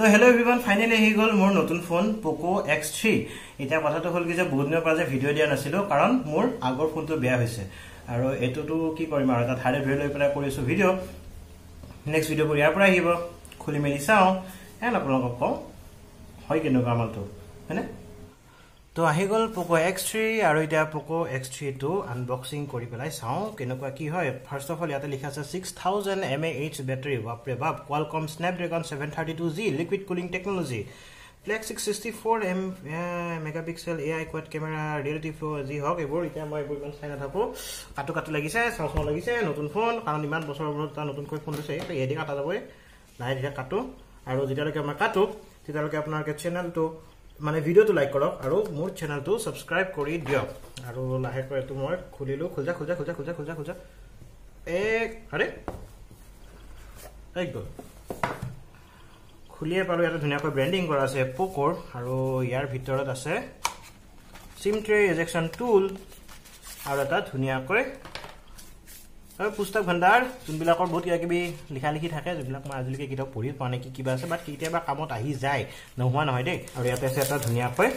तो hello everyone finally आहि गल मोर नतुन फोन पोको X3 इटा कथाটো हल कि जे बहुत दिन परा जे भिडिओ दिया नासिलो कारण मोर आगर फोन तो बेया होइसे आरो एतो तो की करिम आरो ता थारे धुइ लई परा करिसो भिडिओ नेक्स्ट भिडिओ करिया परा हिबो खुली मेलि साओ एन आपन को होय केनो कामल तो हैने। तो आहि गल पोको X3 आरो इटा पोको X3 तो अनबॉक्सिंग करि पेलाय साओ केनोका की होय। फर्स्ट ऑफ ऑल याते लिखा छ 6000 mAh बैटरी बाप रे बाप Qualcomm Snapdragon 732z liquid cooling technology फ्लैक्स 664 megapixel AI quad camera reality flow जी हक एबो इटा মই एबोमन চাই নাথাকো কাটো কাটো লাগিছে সসম লাগিছে নতুন ফোন কাৰণ ইমান বছৰ বছৰ তা নতুন কৈ ফোন লৈছে তো এদি কাটা যাব নাই দিয়া কাটো আৰু যেতিয়ালৈকে আমাৰ কাটো তেতিয়ালৈকে আপোনাৰ চেনেল তো মানে ভিডিও তো লাইক কৰক আৰু মোৰ চেনেল তো সাবস্ক্ৰাইব কৰি দিয়ক আৰু লাহে কৰি তো মই খুলিলো খোজা খোজা খোজা খোজা খোজা খোজা এক আরে এক গো खुलिए पारो यार धुनिया को ब्रांडिंग करा से पोकोर आरो यार भितरत আছে सिम ट्रे इजेक्शन टूल आरो ता धुनिया करे आरो पुस्तक भंडार जुनबिलाकर बहुत किया किबि लिखा लिखि থাকে जुनबिलाक मा आजलिके किटा पढि पाने कि किबा আছে বাট কিটা বা কামত আহি যায় নহোৱা নহয় দে আৰু ইয়াতে আছে এটা ধুনিয়া কৈ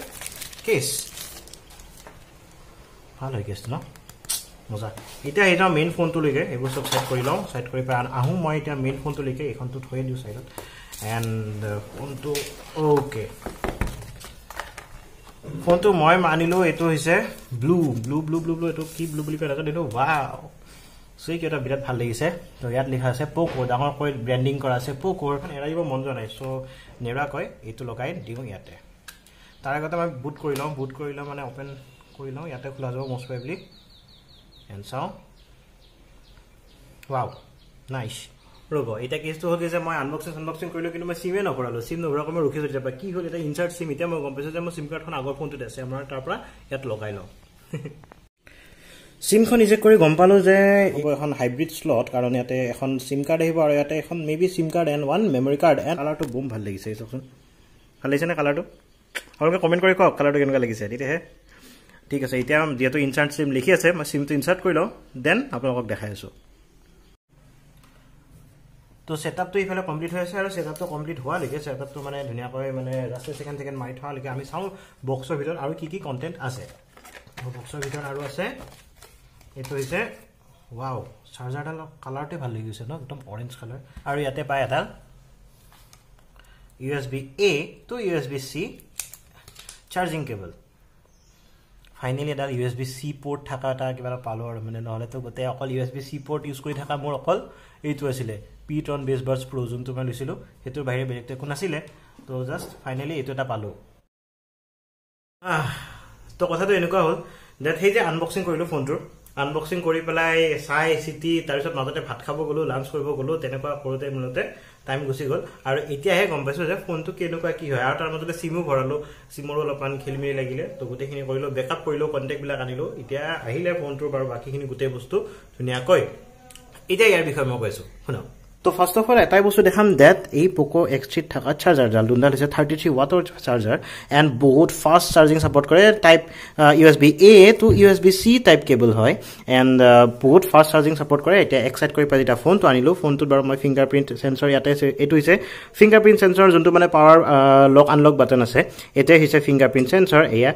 কেছ ভাল হৈ গেছ ন মজা এটা এটা মেইন ফোন তো লগে এগো সব সেট কৰি লও সেট কৰি পা আহু মই এটা মেইন ফোন তো লগে এখন তো থৈ দিও সাইডত and phone to okay phone to moi manilo eto hise blue eto ki blue boli kara deno wow sei ki eta birat bhal lagise to yat likha ase poco dangor koi branding kora ase poco era jibo mon jonai so nera koi eto logai diu yate tar agota mai boot korilo mane open korilo yate khula jabo most probably and so wow nice रोबो इटा केसतो हो गेसे মই unboxing কৰিলো কিন্তু মই সিমে নকৰালো সিম নকৰা মই ৰখিছো যেপা কি হ'ল এটা ইনসাৰ্ট সিম ইটা মই গম পাইছো যে মই সিম কাৰ্ডখন আগৰ ফোনটোত আছে আমাৰ তাৰপৰা ইয়াত লগাই লও সিমখন ইজেক কৰি গম পালো যে এখন হাইব্ৰিড স্লট কাৰণ ইয়াতে এখন সিম কাৰ্ড আহিব আৰু ইয়াতে এখন maybe SIM card and one memory card and কালাৰটো বুম ভাল লাগিছে এইখন ভাল লাগিছে না কালাৰটো আপোনালোকে কমেন্ট কৰি কওক কালাৰটো কেনেকুৱা লাগিছে ইটা হে ঠিক আছে ইটা যেটো ইনসাৰ্ট সিম লিখি আছে মই সিমটো ইনসাৰ্ট কৰি লও দেন আপোনালোকক দেখাই আছো। तो सेटअप तो इफाले कमप्लीट হৈছে আৰু সেটআপ তো কমপ্লিট হোৱা লাগে সেটআপ তো মানে ধুনিয়া কৰে মানে ৰাস্তে সেকেন্ড মাৰি থোৱা লাগে আমি চাও বক্সৰ ভিতৰত আৰু কি কি কন্টেন্ট আছে বক্সৰ ভিতৰত আৰু আছে এটো হৈছে ওয়াও চাৰ্জাৰডাল কালাৰটো ভাল লাগি গৈছে ন একদম অৰেঞ্জ কালাৰ আৰু ইয়াতে পায় এটা USB-A to USB-C charging cable finally এটা USB-C পোৰ্ট থাকা এটা কিবা পালো আৰু মানে নহলে তো গতে অকল USB-C পোৰ্ট ইউজ কৰি থাকা মোৰ অকল এইটো আছিলে P-Tron Basebuds Pro जोंतो मान लिसिलो हेतु बाहिर बेलेगते कोन आसिले तो जस्ट फाइनली एतो ता पालो तो कथा तो एनुका होल दैट हे जे अनबॉक्सिंग करिलो फोन टुर अनबॉक्सिंग करि पेलाय साइ सिटी तार पिছত মাজতে ভাত খাব গলো লাঞ্চ কৰিব গলো তেনেকা কৰোতে মিলতে টাইম গুছি গল আৰু এতিয়াহে গম পাইছো যে ফোনটো কেনেকুৱা কি হয় আৰু তাৰ মাজতে সিমো ভৰালো সিমৰ অলপমান খেলমেলি লাগিলে তো গুটেখিনি কৰিলো বেকআপ কৰিলো কন্টাক্ট বিলা আনিলো এতিয়া আহিলে ফোনটোৰ বাৰু বাকিখিনি গুটে বস্তু ধুনিয়া কই এতিয়া ইয়াৰ বিষয় মই কৈছো শুনো। तो फर्स्ट ऑफ ऑल एटाई बस्तु देखाम दैट ए पोको X3 थाका चार्जर जालदुंदा लिसे 33 वाटर चार्जर एंड बहुत फास्ट चार्जिंग सपोर्ट करे type USB-A to USB-C type cable হয় एंड बहुत फास्ट चार्जिंग सपोर्ट करे এটা एक्साइट কৰি পাইটা ফোন তো আনিলো ফোন তো বৰ মই ফিঙ্গাৰপ্ৰিন্ট সেন্সৰ ইয়াতে আছে এটো হৈছে ফিঙ্গাৰপ্ৰিন্ট সেন্সৰ যোনটো মানে পাৱাৰ লক আনলক বাটন আছে এটা হৈছে ফিঙ্গারপ্রিন্ট সেন্সর এয়া।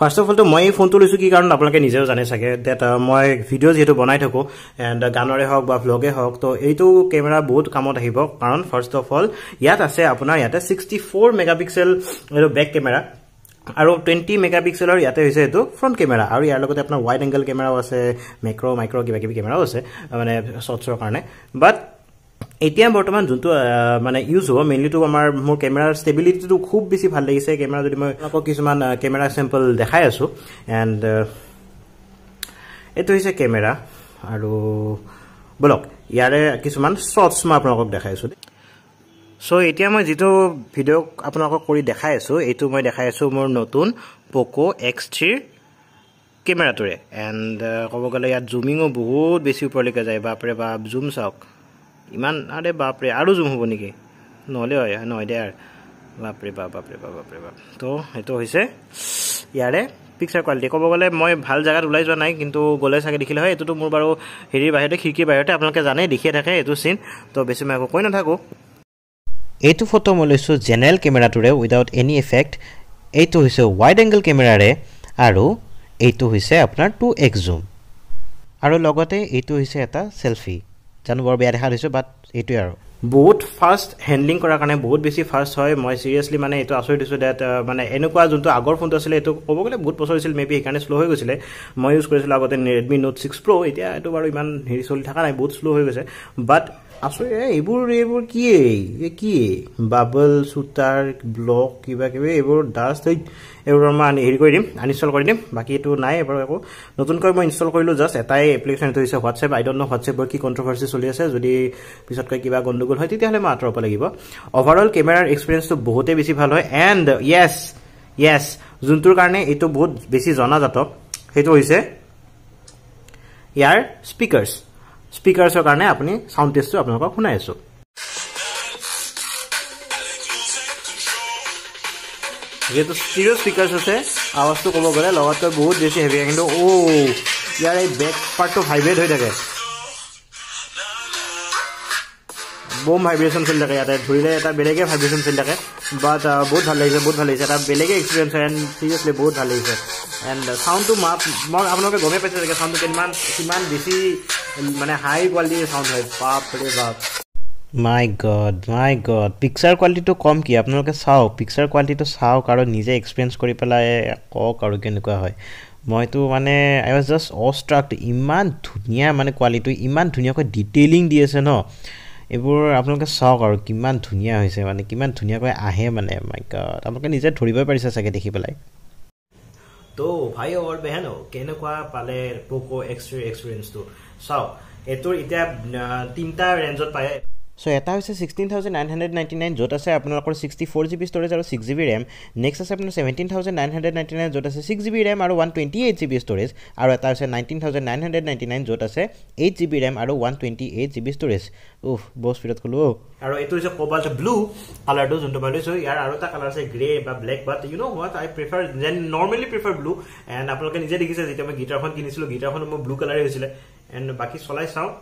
फर्स्ट ऑफ ऑल तो মই ফোন তো লৈছো কি কাৰণ আপোনালোকে নিজেও জানে থাকে দ্যাট মই ভিডিও যেটো বনাই থাকো এন্ড গানৰে হক বা ব্লগে হক তো এইটো ক্যামেৰা বহুত কামত আহিব কাৰণ ফাৰ্স্ট অফ অল ইয়াত আছে আপোনাৰ ইয়াতে 64 মেগাপিক্সেল এৰ ব্যাক ক্যামেৰা আৰু 20 মেগাপিক্সেলৰ ইয়াতে হৈছে এটো ফ্ৰন্ট ক্যামেৰা আৰু ইয়াৰ লগতে আপোনাৰ ওয়াইড এংগেল ক্যামেৰাও আছে ম্যাক্ৰো মাইক্ৰো কিবা-কিবি ক্যামেৰাও আছে মানে শৰ্টছৰ কাৰণে বাট এতিয়া বৰ্তমান যোনটো মানে ইউজ হ'ব মেইনলি তো আমাৰ মোৰ ক্যামেৰাৰ ষ্টেবিলিটিটো খুব বেছি ভাল লাগিছে ক্যামেৰা যদি মই আকৌ কিছুমান ক্যামেৰা স্যাম্পল দেখাই আছো এন্ড এটো হৈছে ক্যামেৰা আৰু ব্লক ইয়াৰে কিছুমান শটস মই আপোনালোকক দেখাই আছো। সো এতিয়া মই যেটো ভিডিও আপোনালোকক কৰি দেখাই আছো এইটো মই দেখাই আছো মোৰ নতুন পোকো X3 ক্যামেৰাটোৰে এন্ড ক'ব গ'লে ইয়াত জুমিংও বহুত বেছি ওপৰলৈকে যায় বাপৰে বাপ জুম চাওক ইমান আরে বাপ রে আরো জুম হবো নেকি নহলে হয় নহয় দে আর বাপ রে বাপ বাপ রে বাপ বাপ রে বাপ তো এটো হইছে ইয়ারে পিকচার কোয়ালিটি কব গলে মই ভাল জায়গা উলাই যা নাই কিন্তু গলে সাকে দেখিলে হয় এটো তো মোর বারো হেৰি বাহিৰতে খিকি বাহিৰতে আপোনালোকে জানে দেখিয়ে থাকে এটো সিন তো বেছি মই কই না থাকো। Etu photo molisu general camera to without any effect. Etu is a wide angle camera re aru etu is a apnar 2x zoom. Aru logote etu is a selfie. Janbor bear harisu but etu aru. Both fast handling kora kane both besi fast hoy moi seriously mane etu aso disu that mane enukwa jonto agor phone to asile etu obogole bahut pochor isil maybe ekane slow hoy gusile moi use korisila agote Redmi Note 6 Pro etia etu baru iman heri soli thaka nai bahut slow hoy gese but aso ebor ki e ki bubble shooter block kiba kibe ebor dust ebor man heri koi dim uninstall kori dim baki etu nai ebor eko notun koi moi install korilu just etai application etu ise WhatsApp I don't know WhatsApp ki controversy choli ase jodi bisot koi kiba gondu overall camera experience to bohote besi bhal hoy and yes juntur karone eto bahut besi jana jato hetu hoise yaar speakers karone apni sound test to apnalok khunai aso ye to stereo speakers ase awaz to kobo gole logator bahut besi heavy kintu oh yaar ei back part to vibrate hoy thake boom vibration feel lage jata dhurire eta belege vibration feel lage but bahut bhal lagise eta belege experience and seriously bahut bhal lagise and sound to map apnaloke gome paise jage sound to kiman besi mane high quality sound hoy baap re baap my god picture quality to kom ki apnaloke sao picture quality to sao karo nije experience kori pela ko karo kenukwa hoy মই তো মানে I was just awestruck iman dhuniya mane quality iman dhuniya ko detailing di ase no एबोर आपनके सक और किमान धुनिया होइसे माने किमान धुनिया क आहे माने माय गॉड आपनके निजे धरिबय परिसा सके देखि पलाय तो भाई और बहनो केनखवा पाले पोको X3 एक्सपीरियंस तो साउ एतोर इटा तीनटा रेंजत पाए सो एटा होइसे 16999 जोट आसे आपनलकर 64GB स्टोरेज और 6GB RAM नेक्स्ट आसे आपन 17999 जोट आसे 6GB RAM और 128GB स्टोरेज और एटा होइसे 19999 जोट आसे 8GB RAM और 128GB स्टोरेज उफ बहुत स्पीडत कलो और एतो इज कोबाल्ट ब्लू कलर दो जोंतो बाले सो यार आरोटा कलर से ग्रे बा black but you know what I prefer then normally prefer blue and आपनलके निजे देखिसे जेटा मैं गिटार फोन किनिसिलो गिटार फोन म ब्लू कलर होइसिले एंड बाकी सलाई साउ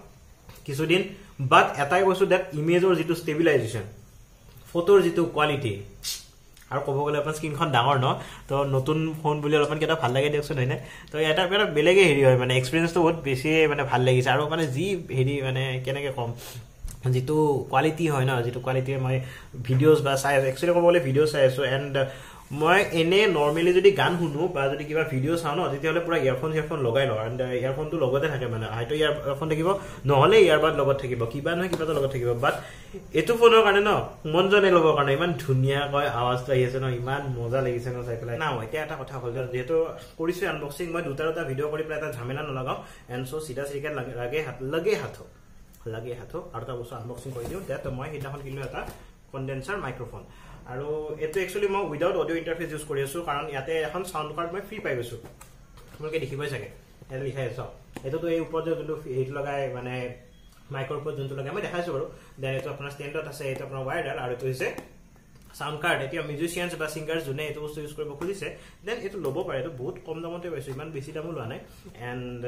किसुदिन but एताई কৈছো that image or jitu stabilization photo jitu quality আর কবো গলে আপন স্ক্রিনখন ডাঙৰ ন তো নতুন ফোন বুলি আপন কেটা ভাল লাগে দেখছন হয়নে তো এটা বেৰা বেলেগে হেৰি হয় মানে এক্সপেৰিয়েন্স তো বহুত বেছি মানে ভাল লাগিছে আৰু মানে জি হেৰি মানে কেনেকে কম জিতু কোৱালিটি হয় না জিতু কোৱালিটি মই ভিডিওস বা চাই এক্চুয়ালি কবো গলে ভিডিও চাই আছো এন্ড মই এনে নরমালি যদি গান শুনো বা যদি কিবা ভিডিও চাও না তেতিয়া হলে পুরা ইয়ারফোন লগাই লও এন্ড ইয়ারফোন তো লগতে থাকে মানে আইটো ইয়ারফোন থাকিব নহলে ইয়ারবাদ লগত থাকিব কিবা না কিবা লগত থাকিব বাট এটো ফোনৰ কাৰণে ন মন জনে লব কাৰণে ইমান ধুনিয়া কয় আওয়াজটো আহিছে ন ইমান মজা লাগিছে ন চাই পেলাই না এটা এটা কথা হ'ল যেটো কৰিছো আনবক্সিং মই দুটা ভিডিও কৰি পেলাই এটা ঝামেলা নলাগাও এন্ড সো সিধা সিধা লাগে হাত আৰু তা বস্তু আনবক্সিং কৰি দিও তে মই এটাখন কিনিলো এটা কনডেন্সাৰ মাইক্ৰোফোন আৰু এটো একচুয়ালি মই উইদাউট অডিও ইন্টাৰফেস ইউজ কৰি আছো কাৰণ ইয়াতে এখন সাউন্ড কার্ড মই ফ্রি পাই গৈছো আপোনালোকে দেখিবই চাগে এটা লিখাই আছে এটো তো এই ওপৰত যোনটো হেড লগায় মানে মাইক্ৰ ওপৰত যোনটো লগায় মই দেখাইছো বাৰু দেন এটো আপোনাৰ স্ট্যান্ডাৰ্ড আছে এটো আপোনাৰ ওয়াইডাল আৰু এটো হৈছে সাউন্ড কাৰ্ড এটো মিউজিশিয়ানস বা সিঙ্গাৰস জনে এটো বস্তু ইউজ কৰিব খুজিছে দেন এটো ল'ব পাৰে এটো বহুত কম দামতে পাইছো ইমান বেছি দামো লোৱা নাই এন্ড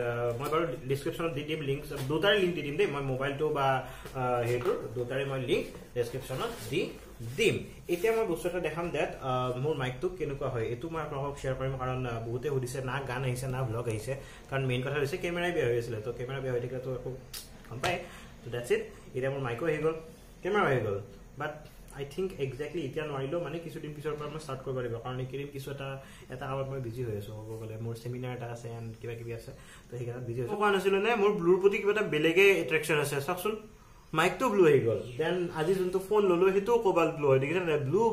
মই বাৰু ডেসক্ৰিপচনত দি দিম লিংকস দুটাৰ লিংক দি দিম দে মই মোবাইলটো বা হেটো দুটাৰে মই লিংক ডেসক্ৰিপচনত দি দিম এতিয়া মই বস্তুটা দেখাম that মোৰ মাইকটো কেনেকুৱা হয় এটো মই আপোনাক শেয়াৰ কৰিম কাৰণ বহুতে হদিছে না গান আহিছে না ব্লগ আহিছে কাৰণ মেইন কথা হৈছে কেমেৰা বেয়া হৈ আছিল তো কেমেৰা বেয়া হৈ থাকিলে তো একো কম পায় তো দ্যাটস ইট এতিয়া মোৰ মাইকো হৈ গল কেমেৰা হৈ গল বাট I think exactly এতিয়া নোৱাৰিলো মানে কিছুদিন পিছৰ পৰা মই স্টাৰ্ট কৰিব লাগিব কাৰণ একেদিন কিছু এটা কামত মই বিজি হৈ আছো গলে মোৰ সেমিনাৰ এটা আছে এন্ড কিবা কিবি আছে তো সেইকাৰণে বিজি হৈ আছো কোৱা নাছিলো নে মোৰ ব্লুৰ প্ৰতি কিবা এটা বেলেগে এট্ৰাকচন আছে চাওকচোন माइक तो ब्लू है गोल देन আজি जोंतो फोन ललो हेतो कोबाल्ट ब्लू है देखिना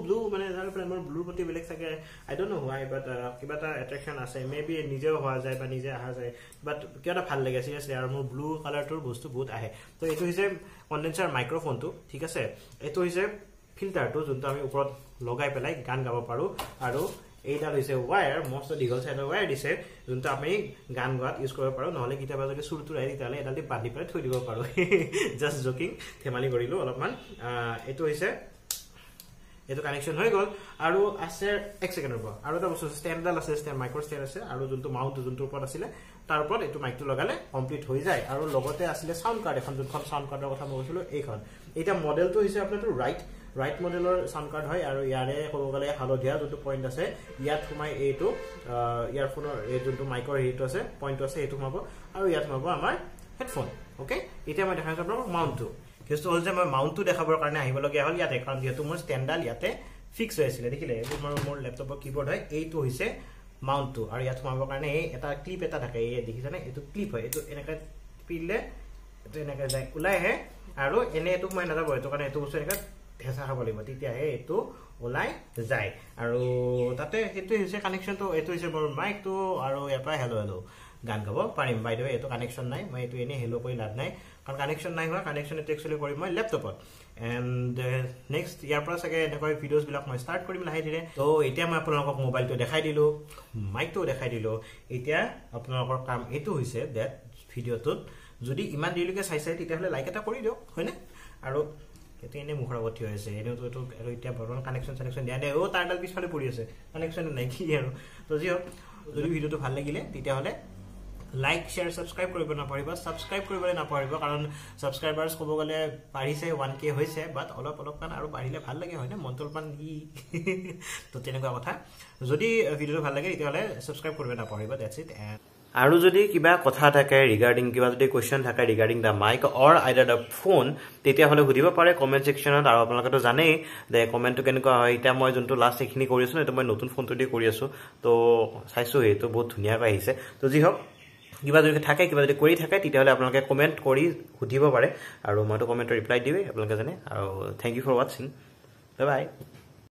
ब्लू माने जानो पर मोर ब्लू प्रति बेलेक सके I don't know why but किबाटा अट्रैक्शन आसे मे बी निजे होआ जाय बा निजे आहा जाय बट केटा ভাল লাগে সিরিয়াসলি আর মোর ব্লু কালার তোর বস্তু বহুত আহে তো এটো হইছে কনডেন্সার মাইক্রোফোন তো ঠিক আছে এটো হইছে ফিল্টার তো जोंतो আমি উপরত লগাই পেলাই গান গাব পাৰো আৰু এইটা হইছে ওয়্যাৰ মোস্ট ডিগল সাইডৰ ওয়্যাৰ দিছে যোনটো আমি গান গাত ইউজ কৰিব পাৰো নহলে কিতাবা যদি সুৰটো আহি তালে এডালি বান্ধি পৰে থৈ দিব পাৰো জাস্ট জোকিং থেমালি কৰিলো অলপমান এটো হইছে এটো কানেকশন হৈ গল আৰু আছে 1 সেকেন্ডৰ পৰা আৰু এটা বস্তু স্ট্যান্ডাল আছে স্ট্যান্ড মাইক্ৰ স্ট্যান্ড আছে আৰু যোনটো মাউন্ট যোনটোৰ ওপৰত আছিল তাৰ ওপৰত এটো মাইকটো লগালে কমপ্লিট হৈ যায় আৰু লগতে আছিল সাউন্ড কাৰ্ড এখন যোনখন সাউন্ড কাৰ্ডৰ কথা মই কৈছিলো এইখন এটা মডেলটো হইছে আপোনাটো right right modeler sun card hoy aru yare hogale halodia jotu point ase yat humai e to earphone e jotu micro heat ase point ase e to humabo aru yat humabo amar headphone okay eta mai dekha jabo mount to just all je mai mount to dekhabor karone ahibologia hol yate karon jetu mor standard yate fix hoisile dekhile e mor laptop keyboard hoy e to hoise mount to aru yat humabo karone eta clip eta thake e dekhisa na e to clip hoy e to enaka pille to enaka jai ulai he aru ene to mai na jabo eto karone eto bostu enaka ऐसा हो गली मती त्याहे तो alloy जाए आरो ताते हेतु हिसे कनेक्शन तो हेतु हिसे मोर माइक तो आरो यापा हेलो हेलो गान गाबो पारिम बाय द वे हेतु कनेक्शन नाय मय हेतु एने हेलो कोइ लाभ नाय कारण कनेक्शन नाय होला कनेक्शन एतु एक्चुअली करिम मय लैपटॉप एंड नेक्स्ट यार पर सके नकय वीडियोस बिलाक मय स्टार्ट करिम लाहि दिने तो इटा मय आपनक मोबाइल तो देखाय दिलो माइक तो देखाय दिलो इटा आपनक काम हेतु हिसे दैट वीडियो तो जदि इमान दिलके साइसाइ तिटा हले लाइक एटा करि दियो होयने आरो এতে এনে মুখৰ আগত থৈ আছে এনে তো এতিয়া বৰণ কানেকচন কানেকচন দিয়া নাই ও তাৰডাল পিছফালে পৰি আছে কানেকচন নাই কি আৰু তো জিও যদি ভিডিওটো ভাল লাগিলে তেতিয়া হলে লাইক শেয়াৰ সাবস্ক্ৰাইব কৰিব না পৰিবা সাবস্ক্ৰাইব কৰিবলৈ না পৰিবা কাৰণ সাবস্ক্ৰাইবাৰস কব গলে পাৰিছে 1k হৈছে বাট অলপ অলপ কান আৰু বাঢ়িলে ভাল লাগে হয় না মন্তল পান ই তো তেনেকুৱা কথা যদি ভিডিওটো ভাল লাগে তেতিয়া হলে সাবস্ক্ৰাইব কৰিব না পৰিবা দ্যাটস ইট আৰু যদি কিবা কথা থাকে ৰিগাৰ্ডিং কিবা যদি কোৱেশ্চন থাকে regarding the mic or either the phone তেতিয়া হলে হুদিব পাৰে কমেন্ট সেকশনত আৰু আপোনালোকে তো জানে যে কমেন্টটো কেনেকুৱা হয় এটা মই যোনটো লাষ্ট এখিনি কৰি আছো এটা মই নতুন ফোনটো দি কৰি আছো তো চাইছো হেতু বহুত ধুনিয়া পাইছে তো যি হক কিবা যদি থাকে কিবা যদি কৰি থাকে তেতিয়া হলে আপোনালোকে কমেন্ট কৰি হুদিব পাৰে আৰু মইটো কমেন্টৰ ৰিপ্লাই দিবি আপোনালোকে জানে আৰু thank you for watching bye by